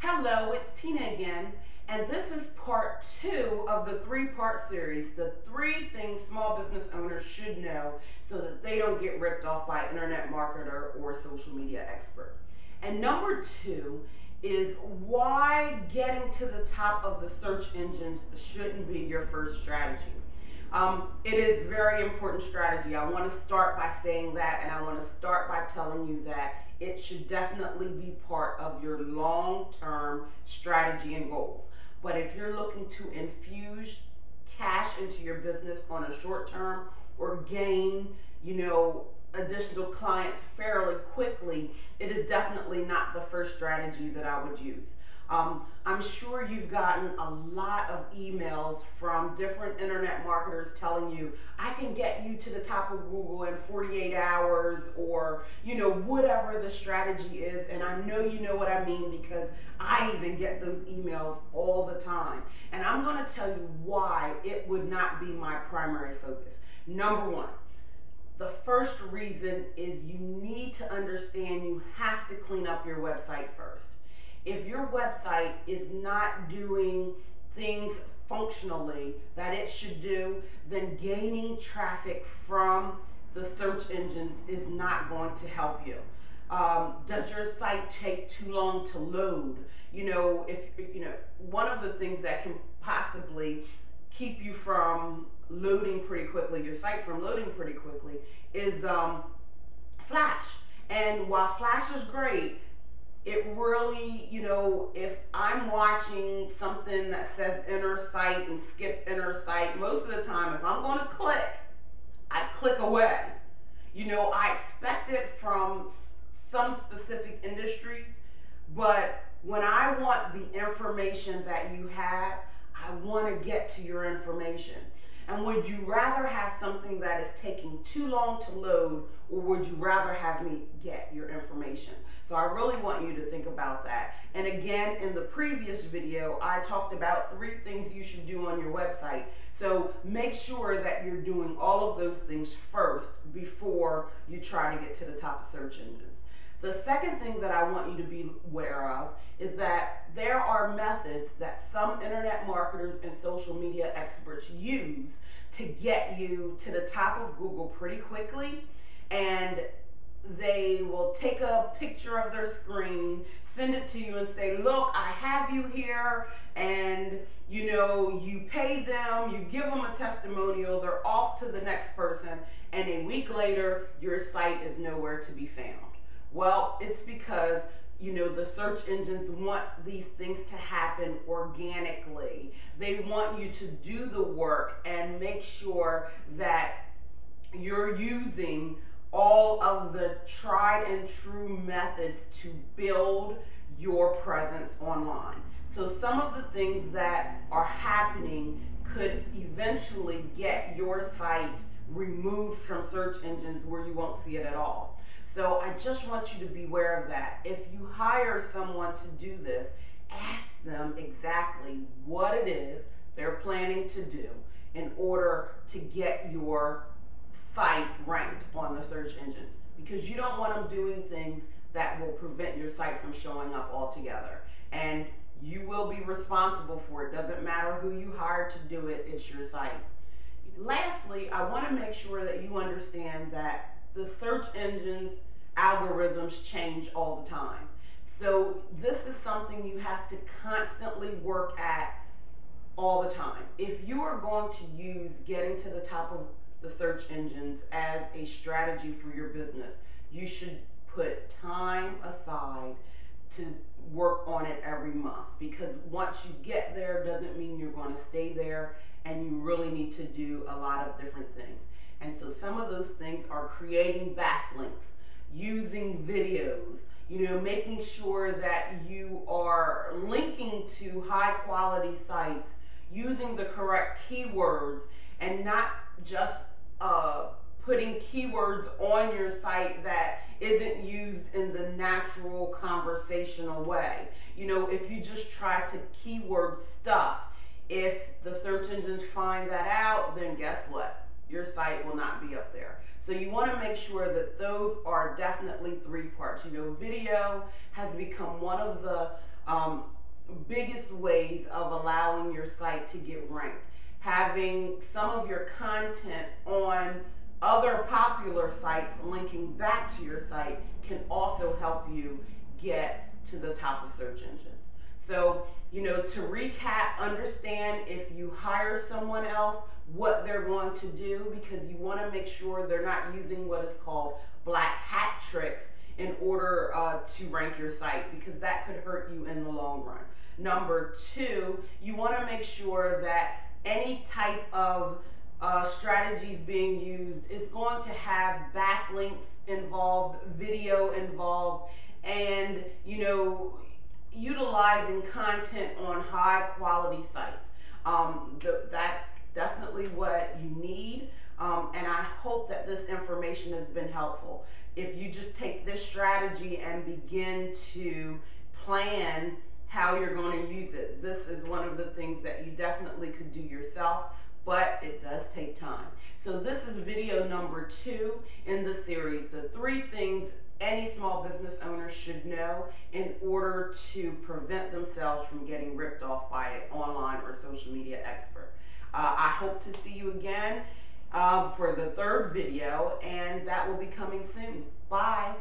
Hello, it's Tina again, and this is part two of the three-part series, the three things small business owners should know so that they don't get ripped off by an internet marketer or a social media expert. And number two is why getting to the top of the search engines shouldn't be your first strategy. It is a very important strategy. I want to start by saying that, and I want to start by telling you that it should definitely be part of your long-term strategy and goals. But if you're looking to infuse cash into your business on a short term or gain, additional clients fairly quickly, it is definitely not the first strategy that I would use. I'm sure you've gotten a lot of emails from different internet marketers telling you, I can get you to the top of Google in 48 hours or, whatever the strategy is. And I know you know what I mean because I even get those emails all the time. And I'm going to tell you why it would not be my primary focus. Number one, the first reason is you need to understand you have to clean up your website first. If your website is not doing things functionally that it should do, then gaining traffic from the search engines is not going to help you. Does your site take too long to load? One of the things that can possibly keep you from loading pretty quickly, your site from loading pretty quickly, is Flash. And while Flash is great, it really, if I'm watching something that says enter site and skip enter site, most of the time, if I'm going to click, I click away. I expect it from some specific industries, but when I want the information that you have, I want to get to your information. And would you rather have something that is taking too long to load, or would you rather have me get your information? So I really want you to think about that. And again, in the previous video, I talked about three things you should do on your website. So make sure that you're doing all of those things first before you try to get to the top of search engines. The second thing that I want you to be aware of is that there are methods that some internet marketers and social media experts use to get you to the top of Google pretty quickly, and they will take a picture of their screen, send it to you and say, look, I have you here, and you pay them, you give them a testimonial, they're off to the next person, and a week later, your site is nowhere to be found. Well, it's because, the search engines want these things to happen organically. They want you to do the work and make sure that you're using all of the tried and true methods to build your presence online. So some of the things that are happening could eventually get your site removed from search engines where you won't see it at all. So I just want you to be aware of that. If you hire someone to do this, ask them exactly what it is they're planning to do in order to get your site ranked on the search engines, because you don't want them doing things that will prevent your site from showing up altogether. And you will be responsible for it. Doesn't matter who you hire to do it, it's your site. Lastly, I want to make sure that you understand that the search engines' algorithms change all the time. So this is something you have to constantly work at all the time. If you are going to use getting to the top of the search engines as a strategy for your business, you should put time aside to work on it every month, because once you get there doesn't mean you're going to stay there, and you really need to do a lot of different things. And so some of those things are creating backlinks, using videos, making sure that you are linking to high quality sites, using the correct keywords, and not just putting keywords on your site that isn't used in the natural conversational way. If you just try to keyword stuff, if the search engines find that out, then guess what? Your site will not be up there. So you want to make sure that those are definitely three parts. Video has become one of the biggest ways of allowing your site to get ranked. Having some of your content on other popular sites linking back to your site can also help you get to the top of search engines. So, you know, to recap, understand if you hire someone else, what they're going to do, because you want to make sure they're not using what is called black hat tricks in order to rank your site, because that could hurt you in the long run. Number two, you want to make sure that any type of strategies being used is going to have backlinks involved, video involved, and, you know, utilizing content on high quality sites. That's definitely what you need, and I hope that this information has been helpful. If you just take this strategy and begin to plan how you're going to use it, this is one of the things that you definitely could do yourself, but it does take time. So this is video number 2 in the series, the 3 things any small business owner should know in order to prevent themselves from getting ripped off by an online or social media expert. I hope to see you again for the 3rd video, and that will be coming soon. Bye.